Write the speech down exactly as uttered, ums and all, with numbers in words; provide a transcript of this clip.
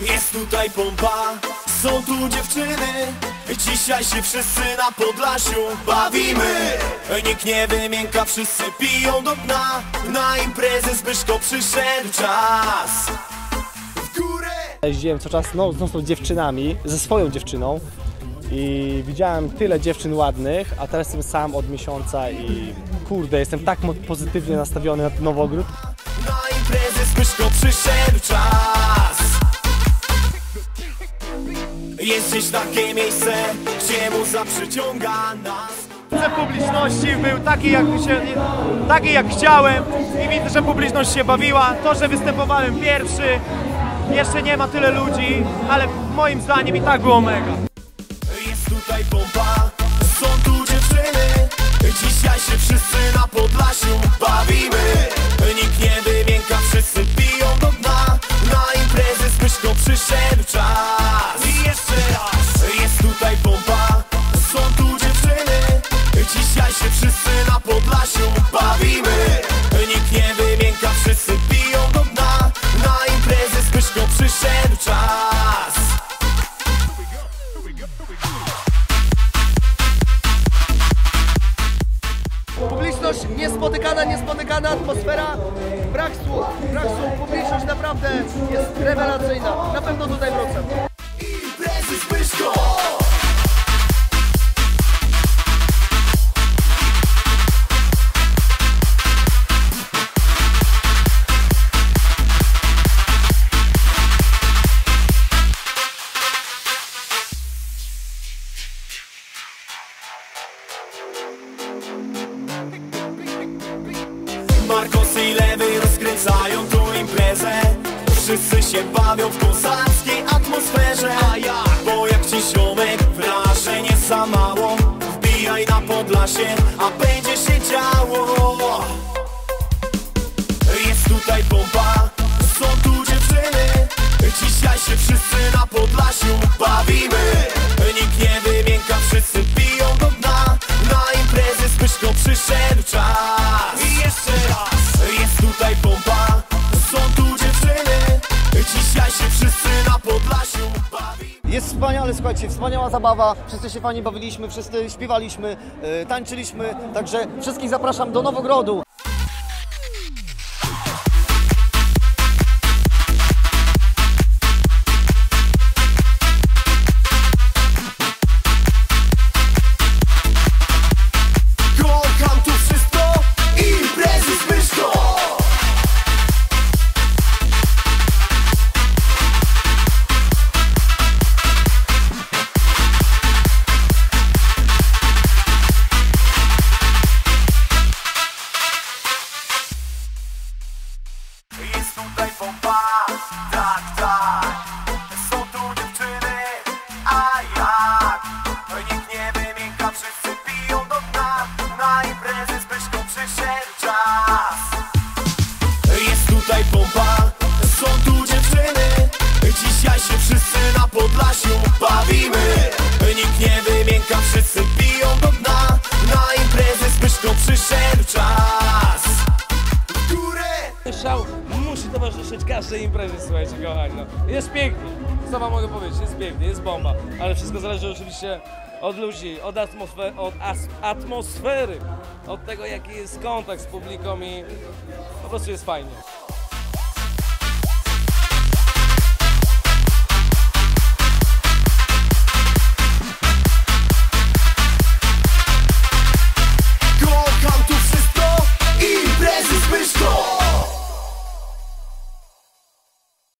Jest tutaj pompa, są tu dziewczyny. Dzisiaj się wszyscy na Podlasiu bawimy. Nikt nie wymięka, wszyscy piją do dna. Na imprezę Zbyszko przyszedł czas. W górę! Jeździłem co czas no, no, z dziewczynami, ze swoją dziewczyną. I widziałem tyle dziewczyn ładnych, a teraz jestem sam od miesiąca i kurde, jestem tak pozytywnie nastawiony na ten Nowogród. Na imprezę Zbyszko przyszedł czas. Jest gdzieś takie miejsce, gdzie muza przyciąga nas. Że publiczności był taki jak, się, taki jak chciałem i widzę, że publiczność się bawiła. To, że występowałem pierwszy, jeszcze nie ma tyle ludzi, ale moim zdaniem i tak było mega. Jest tutaj pompa, są tu dziewczyny. Dzisiaj się wszyscy na Podlasiu bawimy. Nikt nie wymięka, wszyscy piją do dna. Na imprezę Zbyszko przyszedł czas. Dzisiaj się wszyscy na Podlasiu bawimy. Nikt nie wymięka, wszyscy piją do dna. Na imprezę Zbyszko przyszedł czas. Publiczność niespotykana, niespotykana atmosfera. Brak słów, brak słów. Publiczność naprawdę jest rewelacyjna. Na pewno tutaj wrócę. Imprezy Zbyszko! Markosy i lewy rozkręcają tu imprezę. Wszyscy się bawią w kozackiej atmosferze. A ja, bo jak ci ziomek wrażenie za mało. Wbijaj na Podlasie, a będzie się działo. Jest tutaj pompa, są tu dziewczyny. Dzisiaj się wszyscy na Podlasiu bawimy. Nikt nie wymięka, wszyscy piją do dna. Na imprezę Zbyszko przyszedł czas. Jest wspaniale, słuchajcie, wspaniała zabawa, wszyscy się fajnie bawiliśmy, wszyscy śpiewaliśmy, yy, tańczyliśmy, także wszystkich zapraszam do Nowogrodu. Tutaj pompa, tak, tak. Są tu dziewczyny, a jak? Nikt nie wymięka, wszyscy piją do dna. Na imprezę Zbyszko przyszedł czas. Jest tutaj pompa, są tu dziewczyny. Dzisiaj się wszyscy na Podlasiu bawimy. Nikt nie wymięka, wszyscy piją do dna. Na imprezę Zbyszko przyszedł czas. W górę! Musi towarzyszyć każdej imprezie, słuchajcie, kochani, no. Jest pięknie, co wam mogę powiedzieć, jest pięknie, jest bomba, ale wszystko zależy oczywiście od ludzi, od, atmosfer od atmosfery, od tego jaki jest kontakt z publiką i po prostu jest fajnie.